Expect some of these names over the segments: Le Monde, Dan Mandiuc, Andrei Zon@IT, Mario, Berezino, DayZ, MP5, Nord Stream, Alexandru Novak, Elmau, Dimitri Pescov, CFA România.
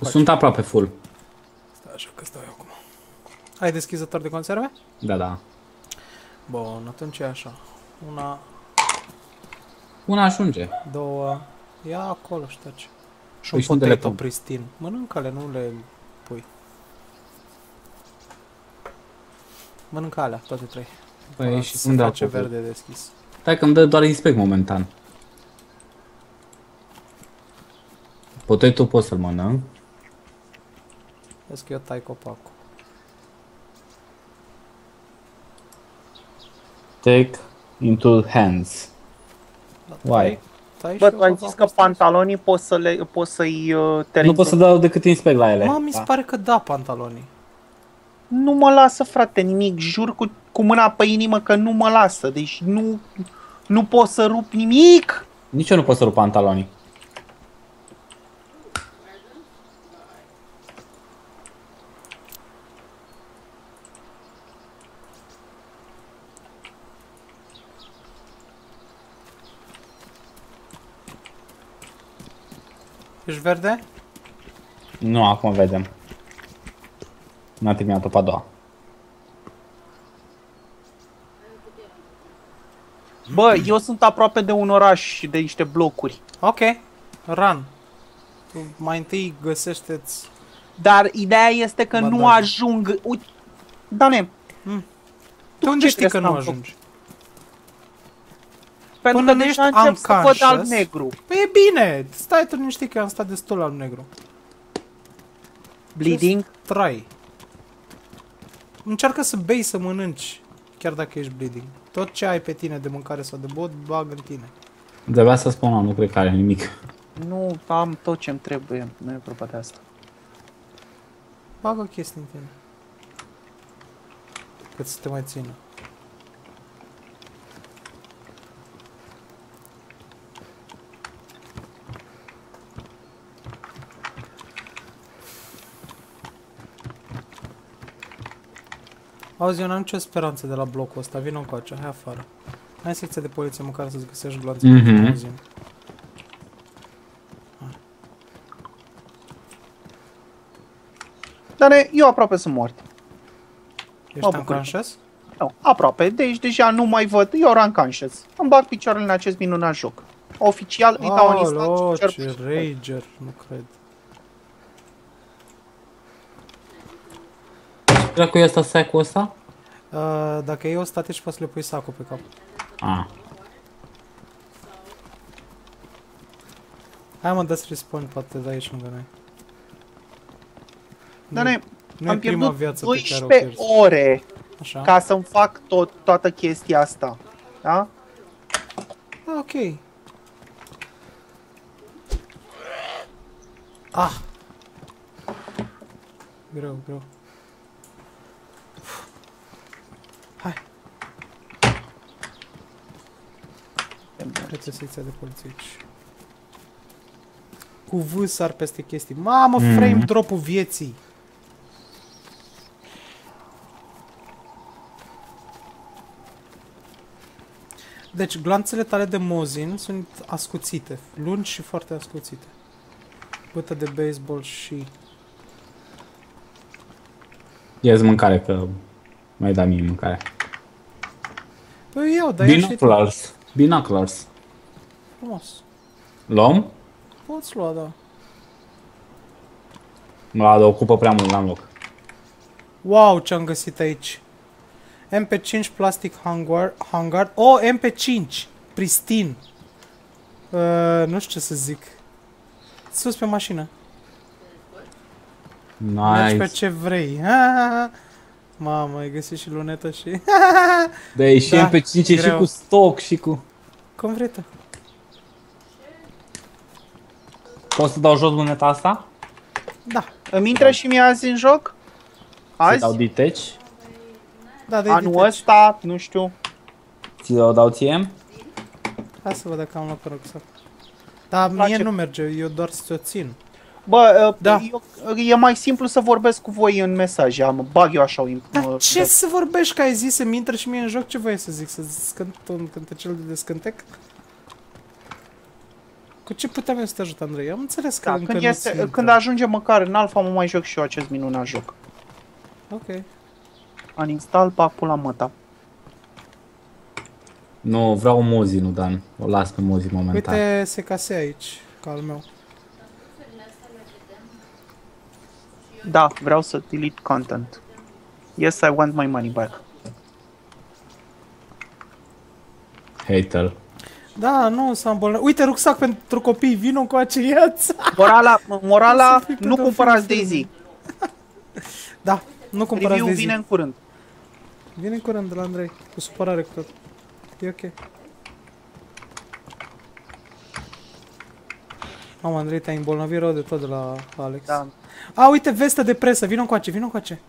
Sunt aproape full. Stai așa că stau eu acum. Ai deschizător de conserve? Da, da. Bun, atunci e așa. Una... Una ajunge. Două... Ia acolo, șterge. Și un potato pristin. Mănâncă-le, nu le pui. Mănâncă alea, toate trei. Păi, și se face verde deschis. Stai că îmi dă doar inspect momentan. Potato pot să-l mănânc. Vezi că eu tai copacul. Take into hands. Why? Bă, tu ai zis că pantalonii poți să-i termin. Nu pot să dau decât inspect la ele. Mă, mi se pare că da pantalonii. Nu mă lasă, frate, nimic. Jur cu mâna pe inimă că nu mă lasă. Deci nu pot să rup nimic. Nici eu nu pot să rup pantalonii. Ești verde? Nu, acum vedem. N-a terminat-o pe a doua. Bă, eu sunt aproape de un oraș, de niște blocuri. Ok, run. Tu mai întâi găsește-ți... Dar ideea este că nu ajung... Uite, Dane, tu unde știi că nu ajungi? Pentru că deja încep să văd alb-negru. Păi e bine, stai tu liniștit că eu am stat destul alb-negru. Bleeding? Trai. Încearcă să bei, să mănânci, chiar dacă ești bleeding. Tot ce ai pe tine de mâncare sau de bot, bag în tine. De-abia să spun, nu cred că are nimic. Nu, am tot ce-mi trebuie, nu e vorba de asta. Bagă chestii în tine. Cât să te mai țină. Auzi, eu n-am nicio speranță de la blocul ăsta, vino încoace, hai afară. Hai secția de poliție, măcar să-ți găsești gloanțe pentru magazin. Dar eu aproape sunt mort. Ești unconscious? Nu, aproape, deci deja nu mai văd, eu sunt unconscious. Îmi bag picioarele în acest minunat joc. Oficial, îi dau un instant. Alo, ce rager, nu cred. Dracu' e ăsta sacul ăsta? Dacă e o statici, poți să le pui sacul pe cap. Ah. Hai mă, dați respawn, poate de aici lângă noi. Dar nu am pierdut 12 ore ca să-mi fac toată chestia asta. Da? Ok. Ah. Greu, greu. Hai! Trebuie secția de poliție aici. Cu V sar peste chestii. Mamă, frame drop-ul vieții! Deci, glanțele tale de mozin sunt ascuțite. Lungi și foarte ascuțite. Bâtă de baseball și... Ia-ți mâncare, că mai da mie mâncare. Păi eu, dar binoculars. Binoculars. Frumos. Luăm? Poți lua, da. Mă ocupă prea mult, n-am loc. Wow, ce-am găsit aici. MP5 plastic hangar. Oh, MP5! Pristin. Nu știu ce să zic. Sus pe mașină. Nice. Mergi pe ce vrei. Mamă, ai găsit și lunetă și... Da, e și MP5 și cu stoc și cu... Cum vrei tu. Poți să dau jos luneta asta? Da. Îmi intră și mie azi în joc? Azi? Să dau diteci? Da, dai anul ăsta, nu știu. Ți-o dau ție? Hai să văd dacă am luat pe rucsac. Dar mie nu merge, eu doar să-ți o țin. Bă, da. E mai simplu să vorbesc cu voi în mesaj, mă bag eu așa o... Dar ce să vorbești, că ai zis să-mi intră și mie în joc, ce voie să zic, să cânt un cântecel de descântec? Cu ce putem să te ajut, Andrei? Am înțeles că da, încă când, este, când ajunge măcar în alfa, mă mai joc și eu acest minunat joc. Ok. Uninstall, pac, pula măta. Nu, vreau Mozi, nu Dan. O las pe Mozi momentan. Uite, se case aici, ca al meu. Da, vreau să delete content. Yes, I want my money back. Hater. Da, nu s-a îmbolnăvit. Uite, rucsac pentru copii, vino cu aceiați. Morala, nu cumpărați DayZ. Da, nu cumpărați DayZ. Review vine în curând. Vine în curând de la Andrei, cu supărare cu tot. E ok. Mamă, Andrei, te-ai îmbolnăvit rău de tot de la Alex. Da. A, uite, vestă de presă, vino cu ace, vino cu ace.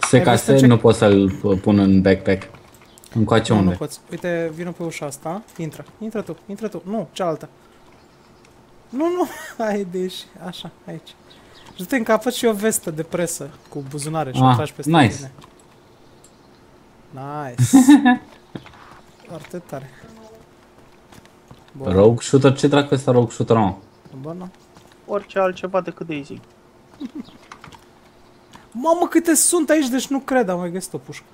Se case, nu pot să-l pun în backpack. Încoace unde? Nu poți. Uite, vină pe ușa asta. Intră. Intră tu. Intră tu. Nu, cealaltă. Nu. Hai, deci. Așa, aici. Și du-te în capăt și o vestă de presă cu buzunare și o tragi peste tine. Nice. Nice. Foarte tare. Rogue shooter? Ce dracu ăsta rogue shooter, mă? Bună. Orice altceva decât DayZ. Mamă, câte sunt aici, deci nu cred. Am mai găsit o pușcă.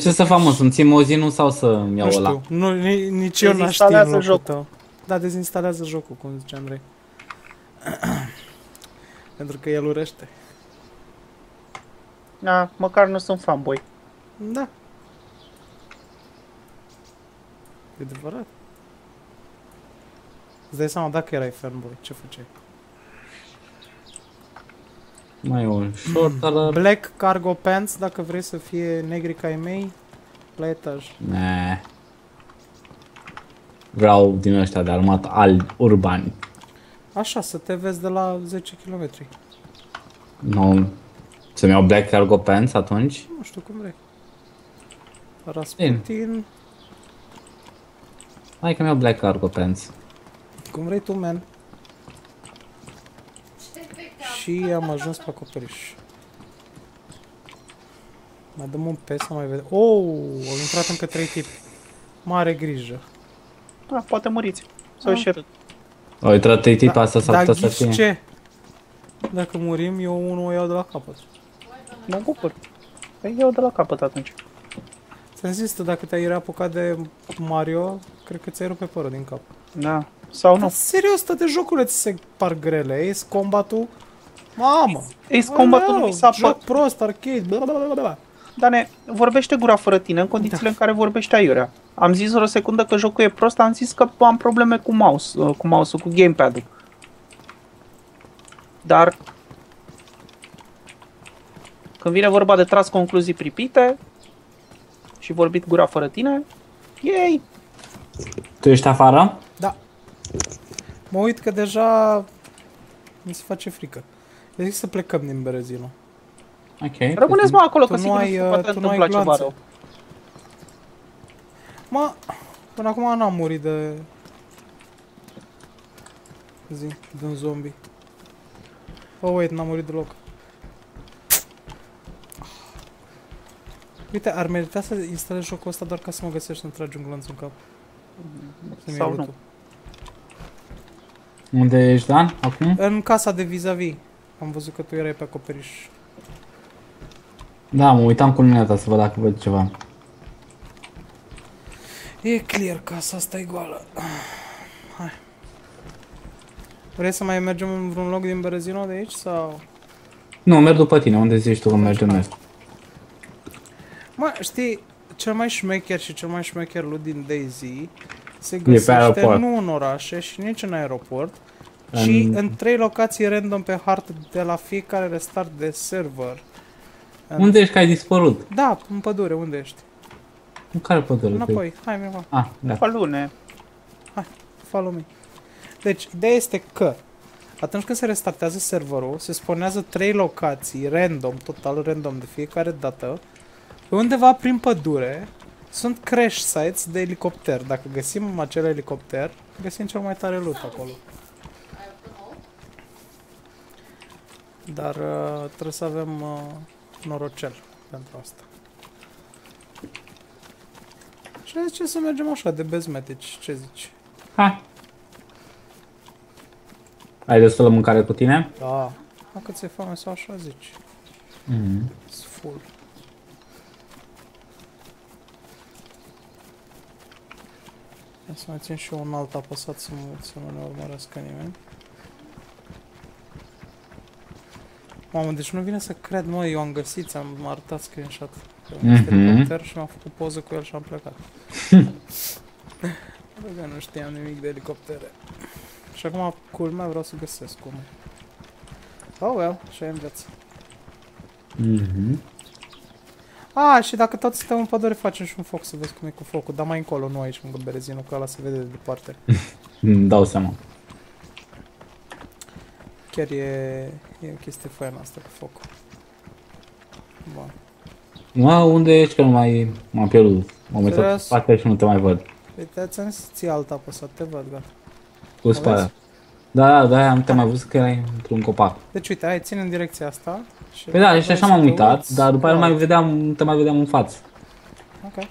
Ce să fac, mă? Să-mi țin mozinul sau să-mi iau ăla? Nu, nici eu n-aș ști în locul tău. Da, dezinstalează jocul, cum zice Andrei. Pentru că el urăște. Da, măcar nu sunt fanboy. Da. E adevărat. Îți dai seama dacă erai fanboy, ce făceai? Mai un short alert. Black cargo pants, dacă vrei să fie negri ca ai mei, la etaj. Nah. Vreau din ăștia de armat albi, urbani. Așa, să te vezi de la 10 km. Nu. Să-mi iau black cargo pants atunci? Nu știu cum vrei. Rasputin. Hai că-mi iau black cargo pants. Cum vrei tu, man. Și am ajuns pe acoperiș. Mai dăm un pes să mai vedem. Oh, au intrat încă 3 tipi. Mare grijă. Da, poate muriți. Sau șerut. Au intrat 3 tipi, asta s-ar putea să fie. Dar ce? Dacă murim, eu unul o iau de la capăt. Mă bucur. Păi iau de la capăt atunci. Ți-am zis, dacă te-ai reapucat de Mario, cred că ți-ai rupt pe părul din cap. Da. Sau nu? Serios, toate jocurile ți se par grele. Ace Combat-ul? Mamă! Ace Combat-ul nu mi s-a părut. Joc prost, arcade, blablabla. Dane, vorbește gura fără tine în condițiile în care vorbește aiurea. Am zis o secundă că jocul e prost, am zis că am probleme cu mouse-ul, cu gamepad-ul. Dar... când vine vorba de tras concluzii pripite și vorbit gura fără tine, yay! Tu ești afară? Da. Mă uit că deja mi se face frică. Eu zic să plecăm din Berezino. Ok. Rămâneți mă acolo, că sigur se poate întâmpla ceva rău. Mă, până acum n-am murit de... de un zombie. Oh, wait, n-am murit deloc. Uite, ar merita să instalez jocul ăsta doar ca să mă găsești să-mi tragi un glonț în cap. Sau nu. Unde ești, Dan, acum? În casa de vis-a-vis. Am văzut că tu erai pe acoperiș. Da, mă uitam cu luneta să văd dacă văd ceva. E clear, casa asta e goală. Hai. Vrei să mai mergem în vreun loc din Berezino de aici, sau...? Nu, merg după tine, unde zici tu că mergem. Mă, știi, cel mai șmecher și cel mai șmecher loot din DayZ se găsește nu în orașe și nici în aeroport, ci în 3 locații random pe hartă de la fiecare restart de server. Unde ești că ai dispărut? Da, în pădure, unde ești? În care pădure? Înapoi, hai mi-o. Da. Falune. Hai, falumi. Deci, ideea este că atunci când se restartează serverul, se spawnează 3 locații random, total random de fiecare dată, undeva prin pădure. Sunt crash sites de elicopter. Dacă găsim acel elicopter, găsim cel mai tare loot acolo. Dar trebuie să avem norocel pentru asta. Și Trebuie ce să mergem așa de bezmetici, ce zici? Hai! Ai destulă mâncare cu tine? Da. Hai că ți-e foame sau așa zici. It's full. Să mai țin și eu un alt apăsat să nu ne urmărească nimeni. Mamă, deci nu vine să cred, mă, eu am găsit, am arătat screenshot pe un helicopter și m-am făcut poză cu el și am plecat. Bă, nu știam nimic de helicoptere. Și acum, culmea, vreau să găsesc cum. Oh, well, și-ai în viață. A, și dacă tot suntem în pădure, facem și un foc să vezi cum e cu focul, dar mai încolo, nu aici, lângă berezinul, că ăla se vede de departe. Îmi dau seama. Chiar e o chestie faină asta cu focul. Bun. Wow, unde ești că nu mai m-am pierdut? M-am uitat în spate și nu te mai văd. Păi ți-am zis să ții alta apăsat, te văd, gata. Cu spate. Da, da, nu te-am mai văzut că erai într-un copac. Deci uite, hai, ține în direcția asta. Păi da, și așa m-am uitat, dar după aia nu te mai vedeam în față. Ok.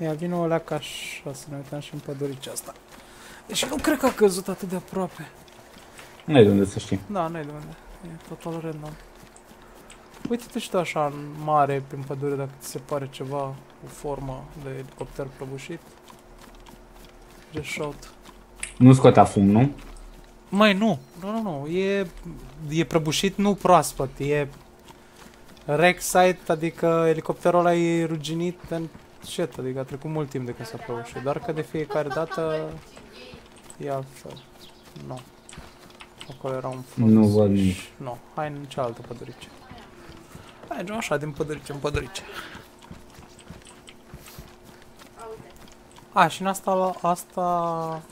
Ia, vine o leacă așa, să ne uităm și în pădurice asta. Deci nu cred că a căzut atât de aproape. Nu-i de unde să știi. Da, nu-i de unde. E total random. Uite-te și tu așa în mare, prin pădure, dacă ți se pare ceva cu formă de elicopter prăbușit. Reșaut. Nu scotea fum, nu? Mai nu, nu, e prăbușit, nu proaspăt, e wreck-site, adică elicopterul ăla e ruginit în shit, adică a trecut mult timp de când s-a prăbușit, doar că de fiecare dată e altfel, nu, acolo era un frunz, nu văd nici, nu, hai în cealaltă pădurice, mergem așa din pădurice în pădurice. A, și în asta